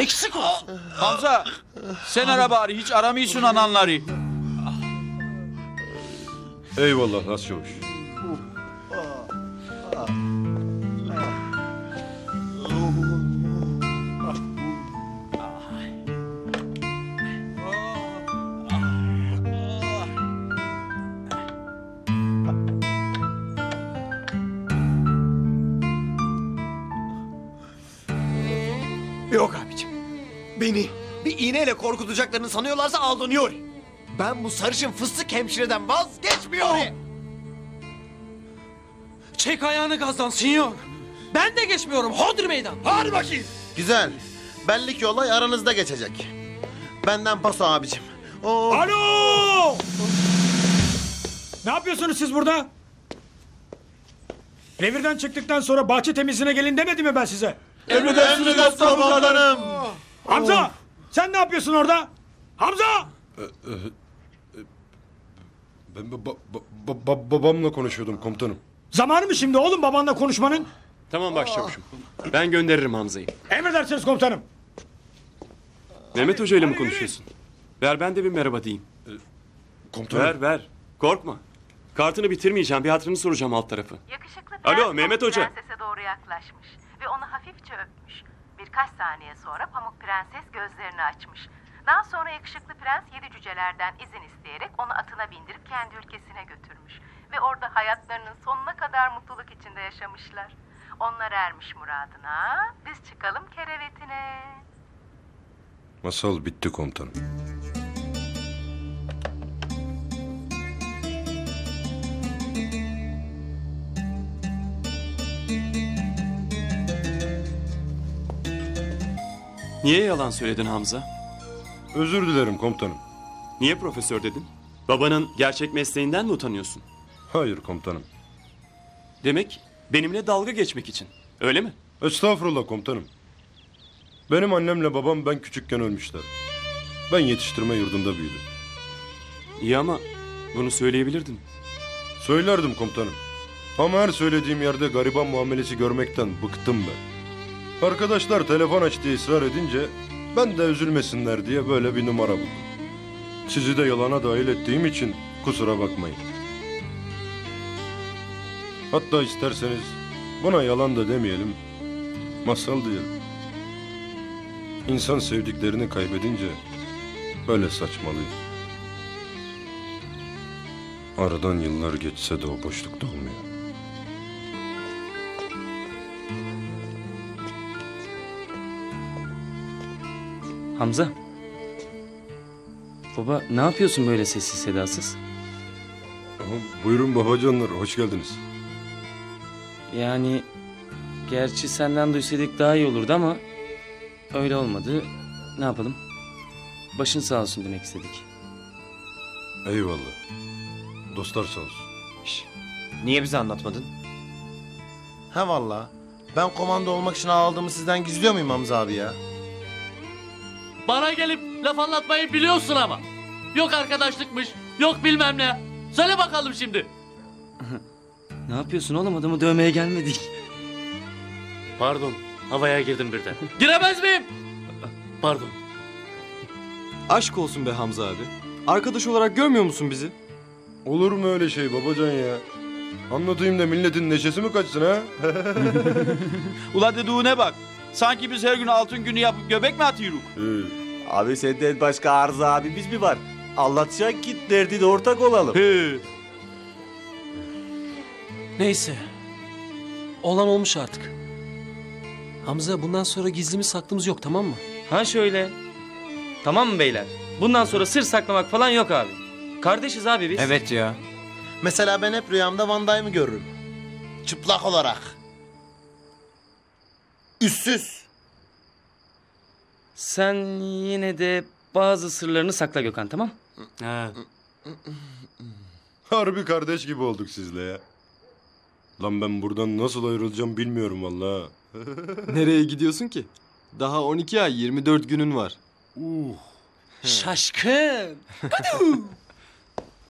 eksik olsun. Hamza, sen ara bari, hiç aramıyorsun ananları. Eyvallah Has Çavuş. Yok abiciğim. Beni bir iğneyle korkutacaklarını sanıyorlarsa aldanıyor. Ben bu sarışın fıstık hemşireden vazgeçmiyorum. Çek ayağını gazdan sinyor. Ben de geçmiyorum. Hodri meydan. Hadi bakayım. Güzel. Belli ki olay aranızda geçecek. Benden paso abiciğim. Oo. Alo! Ne yapıyorsunuz siz burada? Revirden çıktıktan sonra bahçe temizliğine gelin demedim mi ben size? Emredersiniz komutanım. Hamza, sen ne yapıyorsun orada? Hamza! Ben babamla konuşuyordum komutanım. Zamanı mı şimdi oğlum babanla konuşmanın? Tamam başçavuşum. Ben gönderirim Hamza'yı. Emredersiniz komutanım. Mehmet Hoca ile mi konuşuyorsun? Ver ben de bir merhaba diyeyim. Komutanım. Ver. Korkma. Kartını bitirmeyeceğim. Bir hatırını soracağım alt tarafı. Yakışıklı Alo Mehmet Hoca. Prensese doğru yaklaşmış ve onu hafifçe öpmüş. Birkaç saniye sonra Pamuk Prenses gözlerini açmış. Daha sonra yakışıklı prens 7 cücelerden izin isteyerek onu atına bindirip kendi ülkesine götürmüş. Ve orada hayatlarının sonuna kadar mutluluk içinde yaşamışlar. Onlar ermiş muradına, biz çıkalım kerevetine. Masal bitti komutanım. Niye yalan söyledin Hamza? Özür dilerim komutanım. Niye profesör dedin? Babanın gerçek mesleğinden mi utanıyorsun? Hayır komutanım. Demek benimle dalga geçmek için, öyle mi? Estağfurullah komutanım. Benim annemle babam ben küçükken ölmüşler. Ben yetiştirme yurdunda büyüdüm. İyi ama bunu söyleyebilirdin. Söylerdim komutanım. Ama her söylediğim yerde gariban muamelesi görmekten bıktım ben. Arkadaşlar telefon aç diye ısrar edince... Ben de üzülmesinler diye böyle bir numara buldum. Sizi de yalana dahil ettiğim için kusura bakmayın. Hatta isterseniz buna yalan da demeyelim, masal diyelim. İnsan sevdiklerini kaybedince böyle saçmalıyor. Aradan yıllar geçse de o boşlukta olmuyor. Hamza, baba ne yapıyorsun böyle sessiz sedasız? Buyurun babacanlar, hoş geldiniz. Yani gerçi senden duysaydık daha iyi olurdu ama öyle olmadı. Ne yapalım? Başın sağ olsun demek istedik. Eyvallah. Dostlar sağ olsun. Şş, niye bize anlatmadın? He vallahi ben komando olmak için ağladığımı sizden gizliyor muyum Hamza abi ya? Bana gelip laf anlatmayı biliyorsun ama. Yok arkadaşlıkmış, yok bilmem ne. Söyle bakalım şimdi. Ne yapıyorsun oğlum? Adamı dövmeye gelmedik. Pardon, havaya girdim birden. Giremez miyim? Pardon. Aşk olsun be Hamza abi. Arkadaş olarak görmüyor musun bizi? Olur mu öyle şey babacan ya? Anlatayım da milletin neşesi mi kaçsın ha? Ula dediğine bak. Sanki biz her gün altın günü yapıp göbek mi atıyoruz? Abi senden başka arıza abi biz mi var? Anlatacak ki derdi de ortak olalım. Neyse. Olan olmuş artık. Hamza bundan sonra gizlimiz saklımız yok tamam mı? Ha şöyle. Tamam mı beyler? Bundan sonra sır saklamak falan yok abi. Kardeşiz abi biz. Evet ya. Mesela ben hep rüyamda Van Dyne'ı görürüm. Çıplak olarak. Üstsüz. Sen yine de bazı sırlarını sakla Gökhan tamam? Ha. Harbi kardeş gibi olduk sizle ya. Lan ben buradan nasıl ayrılacağım bilmiyorum vallahi. Nereye gidiyorsun ki? Daha 12 ay 24 günün var. Şaşkın.